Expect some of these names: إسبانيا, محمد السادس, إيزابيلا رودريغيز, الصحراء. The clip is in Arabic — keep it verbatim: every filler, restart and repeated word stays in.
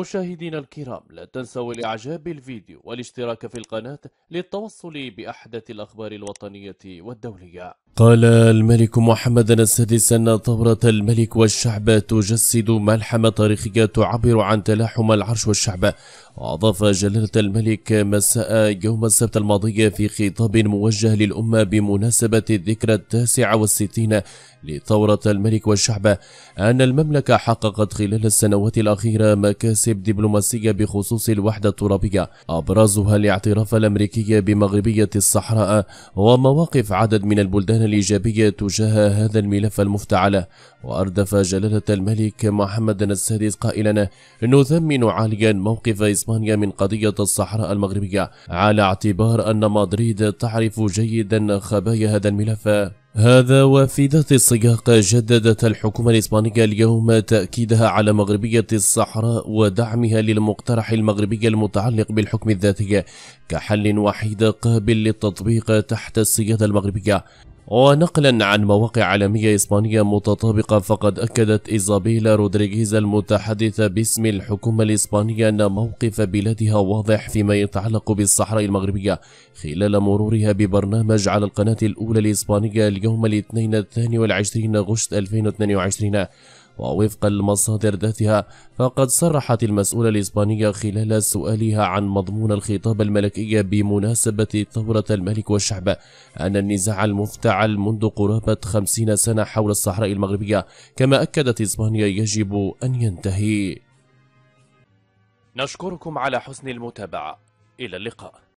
مشاهدينا الكرام، لا تنسوا الإعجاب بالفيديو والاشتراك في القناة للتوصل بأحدث الأخبار الوطنية والدولية. قال الملك محمد السادس أن ثورة الملك والشعب تجسد ملحمة تاريخية تعبر عن تلاحم العرش والشعب. وأضاف جلالة الملك مساء يوم السبت الماضي في خطاب موجه للأمة بمناسبة الذكرى التاسعة والستين لثورة الملك والشعب أن المملكة حققت خلال السنوات الأخيرة مكاسب دبلوماسية بخصوص الوحدة الترابية، أبرزها الاعتراف الأمريكي بمغربية الصحراء ومواقف عدد من البلدان الإيجابية تجاه هذا الملف المفتعل. وأردف جلالة الملك محمد السادس قائلا: نثمن عاليا موقف إسبانيا من قضية الصحراء المغربية، على اعتبار أن مدريد تعرف جيدا خبايا هذا الملف. هذا وفي ذات السياق جددت الحكومة الإسبانية اليوم تأكيدها على مغربية الصحراء ودعمها للمقترح المغربي المتعلق بالحكم الذاتي كحل وحيد قابل للتطبيق تحت السيادة المغربية. ونقلا عن مواقع عالمية إسبانية متطابقة، فقد أكدت إيزابيلا رودريغيز المتحدثة باسم الحكومة الإسبانية أن موقف بلادها واضح فيما يتعلق بالصحراء المغربية خلال مرورها ببرنامج على القناة الأولى الإسبانية اليوم الاثنين الثاني والعشرين غشت ألفين واثنين وعشرين. ووفق المصادر ذاتها، فقد صرحت المسؤولة الإسبانية خلال سؤالها عن مضمون الخطاب الملكي بمناسبة ثورة الملك والشعب أن النزاع المفتعل منذ قرابة خمسين سنة حول الصحراء المغربية، كما أكدت إسبانيا، يجب أن ينتهي. نشكركم على حسن المتابعة، إلى اللقاء.